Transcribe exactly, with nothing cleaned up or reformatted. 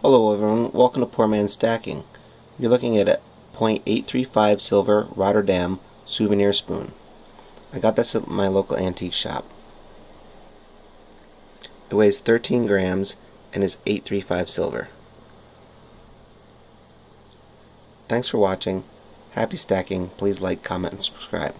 Hello everyone, welcome to Poor Man Stacking. You're looking at a point eight three five silver Rotterdam souvenir spoon. I got this at my local antique shop. It weighs thirteen grams and is eight three five silver. Thanks for watching. Happy stacking. Please like, comment, and subscribe.